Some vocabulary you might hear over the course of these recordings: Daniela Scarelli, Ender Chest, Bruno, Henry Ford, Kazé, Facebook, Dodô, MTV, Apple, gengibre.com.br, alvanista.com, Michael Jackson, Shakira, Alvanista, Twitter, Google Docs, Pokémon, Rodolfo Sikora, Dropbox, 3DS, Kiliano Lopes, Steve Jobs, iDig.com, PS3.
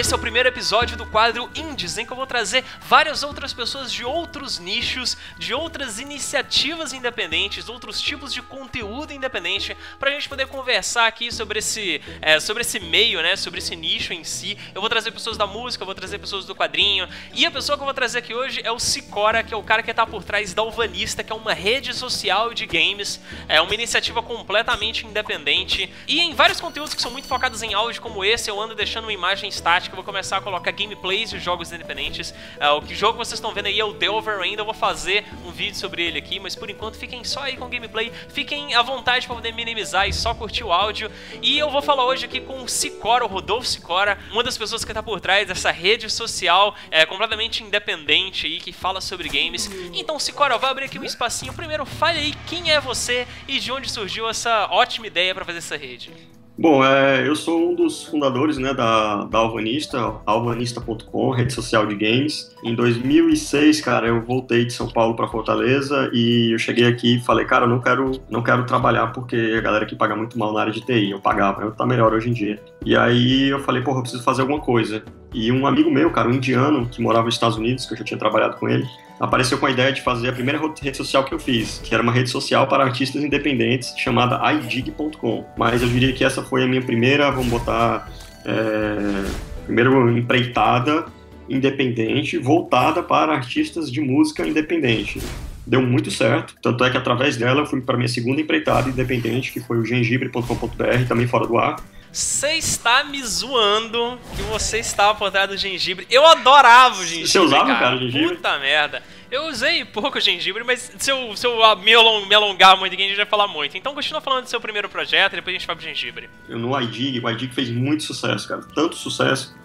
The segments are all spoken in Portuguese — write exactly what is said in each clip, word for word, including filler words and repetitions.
esse é o primeiro episódio do quadro Indies, em que eu vou trazer várias outras pessoas de outros nichos, de outras iniciativas independentes, outros tipos de conteúdo independente, pra gente poder conversar aqui sobre esse, é, sobre esse meio, né, sobre esse nicho em si. Eu vou trazer pessoas da música, eu vou trazer pessoas do quadrinho, e a pessoa que eu vou trazer aqui hoje é o Sikora, que é o cara que tá por trás da Alvanista, que é uma rede social de games, é uma iniciativa completamente independente, e em vários conteúdos que são muito focados em áudio como esse, eu ando deixando uma imagem estática, eu vou começar a colocar gameplays de jogos independentes. Uh, o jogo que vocês estão vendo aí é o Delver, ainda eu vou fazer um vídeo sobre ele aqui, mas por enquanto fiquem só aí com o gameplay, fiquem à vontade para poder minimizar e só curtir o áudio. E eu vou falar hoje aqui com o Sikora, o Rodolfo Sikora, uma das pessoas que tá por trás dessa rede social é, completamente independente aí, que fala sobre games. Então Sikora, vai abrir aqui um espacinho, primeiro fale aí quem é você e de onde surgiu essa ótima ideia para fazer essa rede. Bom, é, eu sou um dos fundadores, né, da, da Alvanista, alvanista ponto com, rede social de games. Em dois mil e seis, cara, eu voltei de São Paulo para Fortaleza e eu cheguei aqui e falei, cara, eu não quero, não quero trabalhar porque a galera aqui paga muito mal na área de T I. Eu pagava, eu tá melhor hoje em dia. E aí eu falei, porra, eu preciso fazer alguma coisa. E um amigo meu, cara, um indiano, que morava nos Estados Unidos, que eu já tinha trabalhado com ele, apareceu com a ideia de fazer a primeira rede social que eu fiz, que era uma rede social para artistas independentes, chamada i dig ponto com. Mas eu diria que essa foi a minha primeira, vamos botar, é, primeira empreitada independente, voltada para artistas de música independente. Deu muito certo, tanto é que através dela eu fui para minha segunda empreitada independente, que foi o gengibre ponto com ponto br, também fora do ar. Você está me zoando que você estava por trás do gengibre. Eu adorava o gengibre. Você usava, cara, cara o gengibre? Puta merda. Eu usei pouco gengibre, mas se eu, se eu me alongar muito, ninguém vai falar muito. Então continua falando do seu primeiro projeto e depois a gente vai pro gengibre. Eu, no iDig, o iDig fez muito sucesso, cara. Tanto sucesso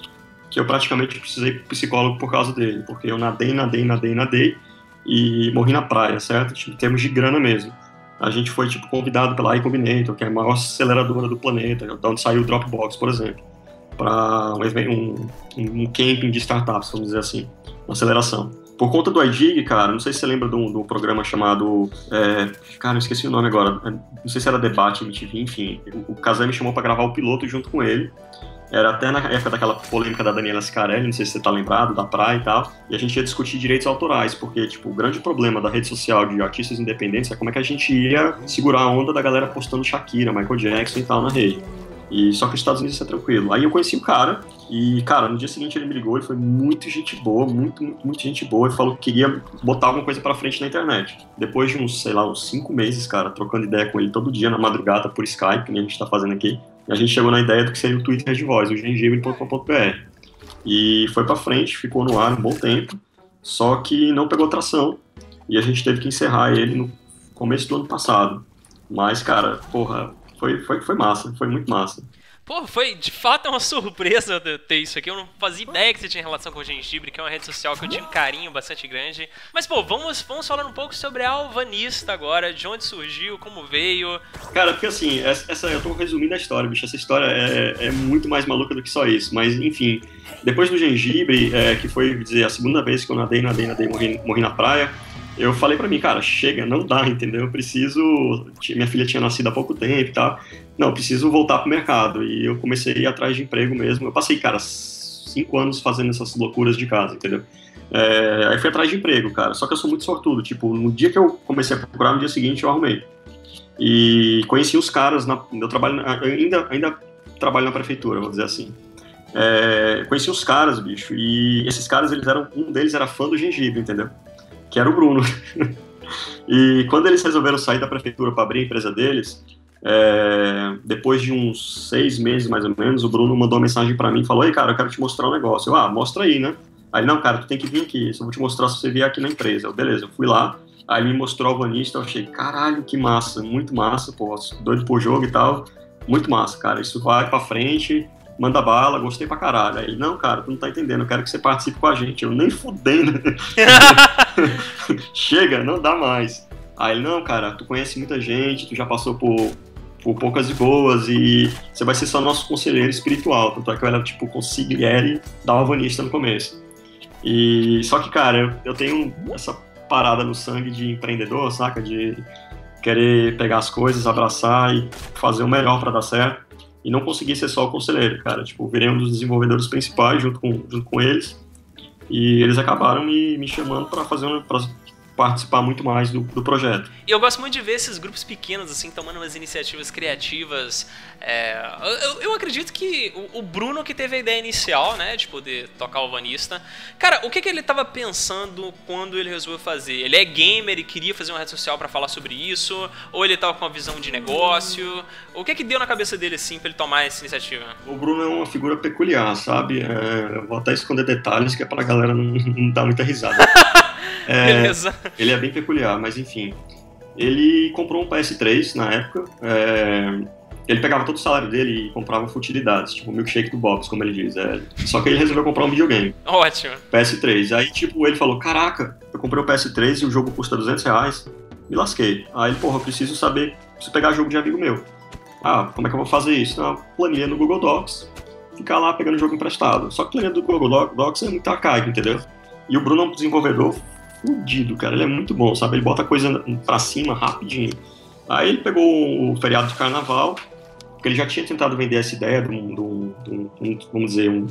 que eu praticamente precisei de psicólogo por causa dele. Porque eu nadei, nadei, nadei, nadei e morri na praia, certo? Em termos de grana mesmo. A gente foi, tipo, convidado pela Y Combinator, que é a maior aceleradora do planeta, de onde saiu o Dropbox, por exemplo, para um, um camping de startups, vamos dizer assim, uma aceleração. Por conta do iDig, cara, não sei se você lembra de um, de um programa chamado... É, cara, eu esqueci o nome agora. Não sei se era Debate, M T V, enfim. O, o Kazé me chamou para gravar o piloto junto com ele. Era até na época daquela polêmica da Daniela Scarelli, não sei se você tá lembrado, da praia e tal, e a gente ia discutir direitos autorais, porque, tipo, o grande problema da rede social de artistas independentes é como é que a gente ia segurar a onda da galera postando Shakira, Michael Jackson e tal na rede. E só que os Estados Unidos é tranquilo. Aí eu conheci o cara, e, cara, no dia seguinte ele me ligou, ele foi muito gente boa, muito, muito, muito gente boa, e falou que queria botar alguma coisa pra frente na internet. Depois de uns, sei lá, uns cinco meses, cara, trocando ideia com ele todo dia, na madrugada, por Skype, que nem a gente tá fazendo aqui, a gente chegou na ideia do que seria o Twitter de voz, o gengibre ponto com ponto br. E foi pra frente, ficou no ar um bom tempo, só que não pegou tração, e a gente teve que encerrar ele no começo do ano passado. Mas, cara, porra, foi, foi, foi massa, foi muito massa. Pô, foi de fato uma surpresa ter isso aqui, eu não fazia ideia que você tinha relação com o gengibre, que é uma rede social que eu tinha um carinho bastante grande. Mas pô, vamos, vamos falar um pouco sobre a Alvanista agora, de onde surgiu, como veio. Cara, porque assim, essa, essa, eu tô resumindo a história, bicho, essa história é, é muito mais maluca do que só isso. Mas enfim, depois do gengibre, é, que foi dizer, a segunda vez que eu nadei, nadei, nadei, morri, morri na praia, eu falei pra mim, cara, chega, não dá, entendeu? Eu preciso... Minha filha tinha nascido há pouco tempo e tal. Não, eu preciso voltar pro mercado. E eu comecei a ir atrás de emprego mesmo. Eu passei, cara, cinco anos fazendo essas loucuras de casa, entendeu? É, aí fui atrás de emprego, cara. Só que eu sou muito sortudo. Tipo, no dia que eu comecei a procurar, no dia seguinte eu arrumei. E conheci os caras... Na, eu, trabalho, eu ainda, ainda trabalho na prefeitura, vou dizer assim. É, conheci os caras, bicho. E esses caras, eles eram... Um deles era fã do gengibre, entendeu? Que era o Bruno. E quando eles resolveram sair da prefeitura para abrir a empresa deles, é, depois de uns seis meses mais ou menos, o Bruno mandou uma mensagem para mim e falou, ei cara, eu quero te mostrar um negócio. Eu, ah, mostra aí, né? Aí, não cara, tu tem que vir aqui, só vou te mostrar se você vier aqui na empresa. Eu, beleza, eu fui lá, aí ele me mostrou o Alvanista, eu achei, caralho, que massa, muito massa, pô, doido por jogo e tal, muito massa, cara, isso vai pra frente... Manda bala, gostei pra caralho. Aí ele, não, cara, tu não tá entendendo, eu quero que você participe com a gente. Eu, nem fudendo. Chega, não dá mais. Aí ele, não, cara, tu conhece muita gente, tu já passou por, por poucas e boas e você vai ser só nosso conselheiro espiritual. Tanto é que eu era, tipo, consigliere da Alvanista no começo. E, só que, cara, eu, eu tenho essa parada no sangue de empreendedor, saca? De querer pegar as coisas, abraçar e fazer o melhor pra dar certo. e não consegui ser só o conselheiro, cara. Tipo, virei um dos desenvolvedores principais junto com, junto com eles, e eles acabaram me, me chamando para fazer um, pra participar muito mais do, do projeto. E eu gosto muito de ver esses grupos pequenos, assim, tomando umas iniciativas criativas. É, eu, eu acredito que o, o Bruno, que teve a ideia inicial, né, de poder tocar o Alvanista, cara, o que, que ele estava pensando quando ele resolveu fazer? Ele é gamer e queria fazer uma rede social para falar sobre isso? Ou ele estava com uma visão de negócio? O que que deu na cabeça dele, assim, para ele tomar essa iniciativa? O Bruno é uma figura peculiar, sabe? É, eu vou até esconder detalhes, que é para a galera não, não dar muita risada. É, Beleza. Ele é bem peculiar, mas enfim. Ele comprou um P S três na época. É, ele pegava todo o salário dele e comprava futilidades, tipo milkshake do Bob's, como ele diz. É, só que ele resolveu comprar um videogame. Ótimo. P S três. Aí, tipo, ele falou: caraca, eu comprei o P S três e o jogo custa duzentos reais. Me lasquei. Aí ele, porra, eu preciso saber, preciso pegar jogo de amigo meu. Ah, como é que eu vou fazer isso? Na planilha no Google Docs, ficar lá pegando jogo emprestado. Só que a planilha do Google Docs é muito arcaica, entendeu? E o Bruno é um desenvolvedor fudido, cara, ele é muito bom, sabe? Ele bota a coisa pra cima rapidinho. Aí ele pegou o feriado de carnaval, porque ele já tinha tentado vender essa ideia de um, de um, de um vamos dizer, um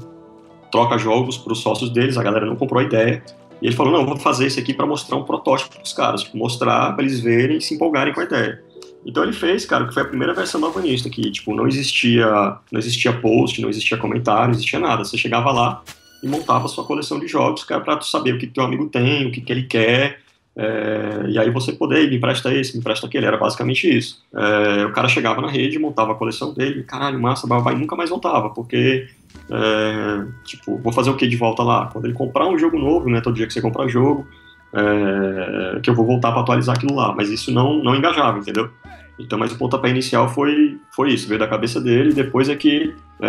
troca-jogos pros sócios deles, a galera não comprou a ideia. E ele falou: não, vou fazer isso aqui pra mostrar um protótipo pros caras, tipo, mostrar pra eles verem e se empolgarem com a ideia. Então ele fez, cara, que foi a primeira versão do Alvanista, que, tipo, não existia, não existia post, não existia comentário, não existia nada. Você chegava lá e montava sua coleção de jogos, cara, pra tu saber o que teu amigo tem, o que, que ele quer, é, e aí você poder, me empresta esse, me empresta aquele, era basicamente isso. É, o cara chegava na rede, montava a coleção dele, caralho, massa, vai, nunca mais voltava, porque, é, tipo, vou fazer o que de volta lá? Quando ele comprar um jogo novo, né, todo dia que você comprar jogo, é, que eu vou voltar pra atualizar aquilo lá, mas isso não, não engajava, entendeu? Então, mas o pontapé inicial foi, foi isso, veio da cabeça dele. Depois é que é,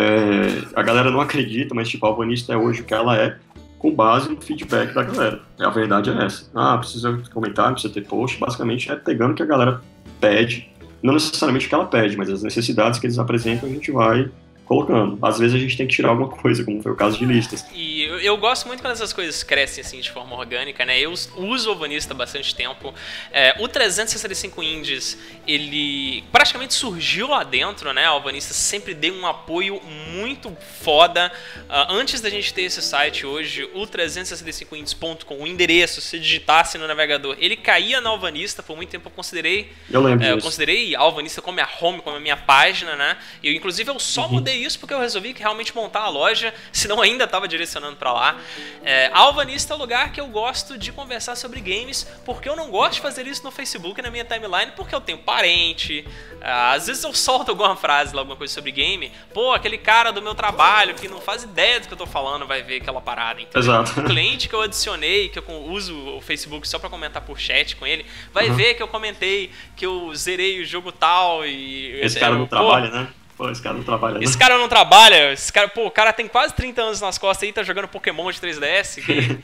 a galera não acredita, mas tipo, a Alvanista é hoje o que ela é, com base no feedback da galera. A verdade é essa. Ah, precisa comentar, precisa ter post. Basicamente é pegando o que a galera pede, não necessariamente o que ela pede, mas as necessidades que eles apresentam a gente vai colocando. Às vezes a gente tem que tirar alguma coisa, como foi o caso de listas. E eu, eu gosto muito quando essas coisas crescem assim de forma orgânica, né? Eu uso o Alvanista há bastante tempo. É, o trezentos e sessenta e cinco Indies, ele praticamente surgiu lá dentro, né? O Alvanista sempre deu um apoio muito foda. Uh, antes da gente ter esse site hoje, o trezentos e sessenta e cinco indies ponto com, o endereço, se digitasse no navegador, ele caía na Alvanista. Por muito tempo eu considerei... Eu lembro é, Eu considerei a Alvanista como minha home, como a minha página, né? Eu, inclusive, eu só uhum. mudei isso porque eu resolvi que realmente montar a loja, senão ainda estava direcionando para lá. É, a Alvanista é o lugar que eu gosto de conversar sobre games, porque eu não gosto de fazer isso no Facebook, na minha timeline, porque eu tenho parente, às vezes eu solto alguma frase, alguma coisa sobre game, pô, aquele cara do meu trabalho que não faz ideia do que eu tô falando vai ver aquela parada, então, exato. O cliente que eu adicionei, que eu uso o Facebook só para comentar por chat com ele, vai uhum. ver que eu comentei que eu zerei o jogo tal e... Esse cara não trabalha, né? Pô, esse cara não trabalha. Né? Esse cara não trabalha, esse cara, pô, o cara tem quase trinta anos nas costas aí, tá jogando Pokémon de três D S. Que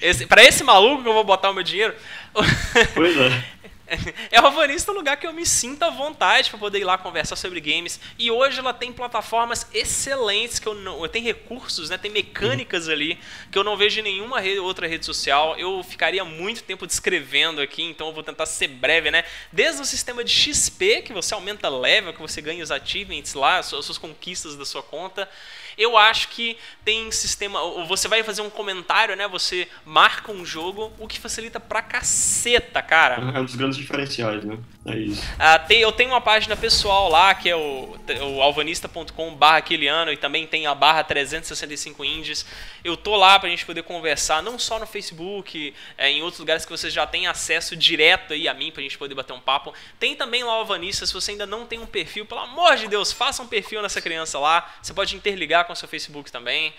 esse, pra esse maluco que eu vou botar o meu dinheiro. Pois é. É o Alvanista, um lugar que eu me sinto à vontade para poder ir lá conversar sobre games. E hoje ela tem plataformas excelentes, que eu não, tem recursos, né, tem mecânicas ali que eu não vejo em nenhuma rede, outra rede social. Eu ficaria muito tempo descrevendo aqui, então eu vou tentar ser breve, né? Desde o sistema de X P, que você aumenta level, que você ganha os achievements lá, as suas conquistas da sua conta. Eu acho que tem sistema, você vai fazer um comentário, né? Você marca um jogo, o que facilita pra caceta, cara. É um dos grandes diferenciais, né? É isso. Ah, tem, eu tenho uma página pessoal lá, que é o, o alvanista ponto com barra Kiliano, e também tem a barra trezentos e sessenta e cinco Indies. Eu tô lá pra gente poder conversar, não só no Facebook, é, em outros lugares que você já tem acesso direto aí a mim, pra gente poder bater um papo. Tem também lá o Alvanista, se você ainda não tem um perfil, pelo amor de Deus, faça um perfil nessa criança lá. Você pode interligar com o seu Facebook também.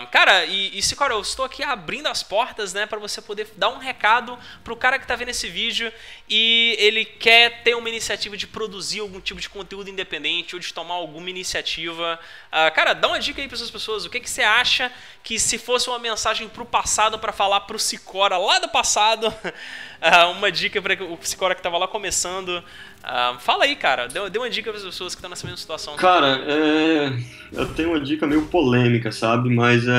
Um, cara, e, e Sikora, eu estou aqui abrindo as portas, né, para você poder dar um recado pro cara que tá vendo esse vídeo e ele quer ter uma iniciativa de produzir algum tipo de conteúdo independente ou de tomar alguma iniciativa. Uh, cara, dá uma dica aí para essas pessoas. O que que você acha que, se fosse uma mensagem pro passado para falar pro Sikora lá do passado, uh, uma dica para o Sikora que tava lá começando, uh, fala aí, cara. Dê, dê uma dica para as pessoas que estão nessa mesma situação. Cara, é... eu tenho uma dica meio polêmica, sabe? Mas, é,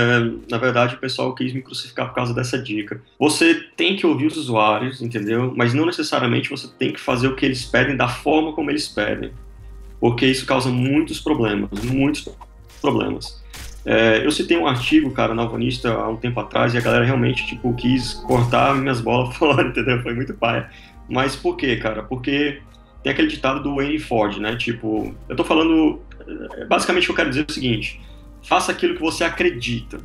na verdade, o pessoal quis me crucificar por causa dessa dica. Você tem que ouvir os usuários, entendeu? Mas não necessariamente você tem que fazer o que eles pedem da forma como eles pedem. porque isso causa muitos problemas, muitos problemas. É, eu citei um artigo, cara, na Alvanista há um tempo atrás, e a galera realmente, tipo, quis cortar minhas bolas fora, entendeu? Foi muito paia. Mas por quê, cara? Porque tem aquele ditado do Henry Ford, né? Tipo, eu tô falando... Basicamente, eu quero dizer o seguinte: faça aquilo que você acredita.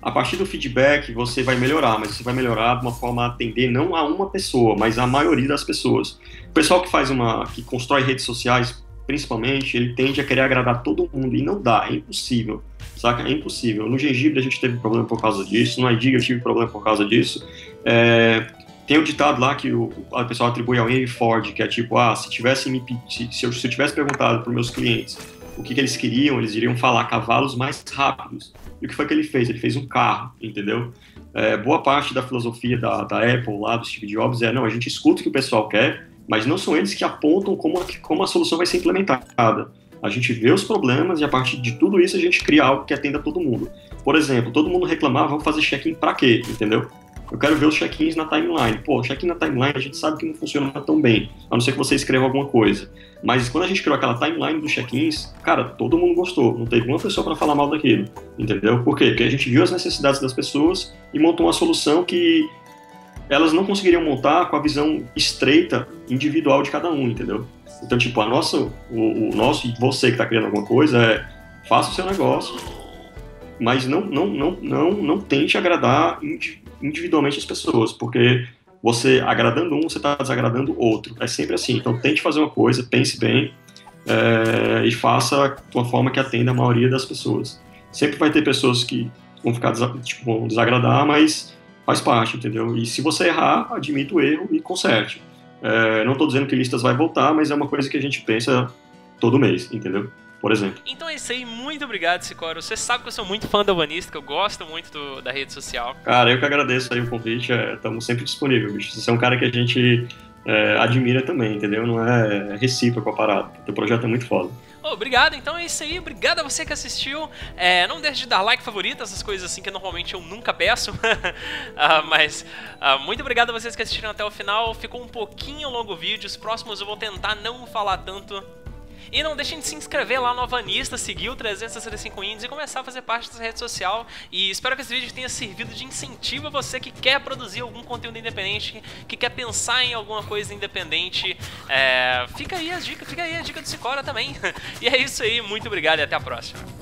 A partir do feedback, você vai melhorar, mas você vai melhorar de uma forma a atender não a uma pessoa, mas a maioria das pessoas. O pessoal que faz uma... que constrói redes sociais, principalmente, ele tende a querer agradar todo mundo, e não dá, é impossível, saca? É impossível. No Gengibre a gente teve problema por causa disso, no iDig eu tive problema por causa disso. É, tem um ditado lá que o, o pessoal atribui ao Henry Ford, que é tipo, ah, se, tivesse me, se, se, eu, se eu tivesse perguntado para os meus clientes o que, que eles queriam, eles iriam falar cavalos mais rápidos. E o que foi que ele fez? Ele fez um carro, entendeu? É, boa parte da filosofia da, da Apple, lá do Steve Jobs, é, não, a gente escuta o que o pessoal quer, mas não são eles que apontam como a, como a solução vai ser implementada. A gente vê os problemas e a partir de tudo isso a gente cria algo que atenda todo mundo. Por exemplo, todo mundo reclamava, vamos fazer check-in pra quê, entendeu? Eu quero ver os check-ins na timeline. Pô, check-in na timeline a gente sabe que não funciona tão bem, a não ser que você escreva alguma coisa. Mas quando a gente criou aquela timeline dos check-ins, cara, todo mundo gostou, não teve uma pessoa pra falar mal daquilo, entendeu? Por quê? Porque a gente viu as necessidades das pessoas e montou uma solução que elas não conseguiriam montar com a visão estreita, individual de cada um, entendeu? Então, tipo, a nossa, o, o nosso, e você que tá criando alguma coisa, é, faça o seu negócio, mas não, não, não, não, não tente agradar individualmente as pessoas, porque você agradando um, você tá desagradando outro, é sempre assim. Então, tente fazer uma coisa, pense bem, é, e faça de uma forma que atenda a maioria das pessoas. Sempre vai ter pessoas que vão ficar, tipo, vão desagradar, mas faz parte, entendeu? E se você errar, admita o erro e conserte. É, não estou dizendo que listas vai voltar, mas é uma coisa que a gente pensa todo mês, entendeu? Por exemplo. Então é isso aí, muito obrigado, Sikora. Você sabe que eu sou muito fã da Alvanista, que eu gosto muito do, da rede social. Cara, eu que agradeço aí o convite, estamos é, sempre disponíveis, bicho. Você é um cara que a gente é, admira também, entendeu? Não é recíproco a parada. O teu projeto é muito foda. Oh, obrigado, então é isso aí, obrigado a você que assistiu, é, não deixe de dar like, favorito, essas coisas assim que normalmente eu nunca peço, ah, mas ah, muito obrigado a vocês que assistiram até o final, ficou um pouquinho longo o vídeo, os próximos eu vou tentar não falar tanto, e não deixem de se inscrever lá no Alvanista, seguir o trezentos e sessenta e cinco Indies e começar a fazer parte dessa rede social, e espero que esse vídeo tenha servido de incentivo a você que quer produzir algum conteúdo independente, que quer pensar em alguma coisa independente, é, fica aí a dica, fica aí a dica do Sikora também, e é isso aí, muito obrigado e até a próxima.